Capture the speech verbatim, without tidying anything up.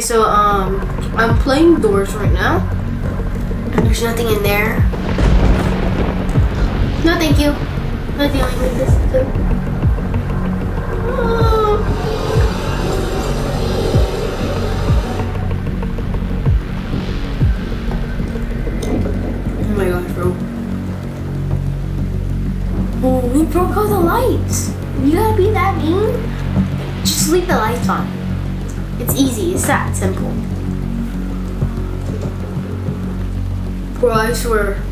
Okay, so um, I'm playing Doors right now, and there's nothing in there. No, thank you. I'm not dealing with this too. Oh my gosh, bro! Oh, we broke all the lights. You gotta be that mean? Just leave the lights on. It's easy, it's that simple. Bro, I swear.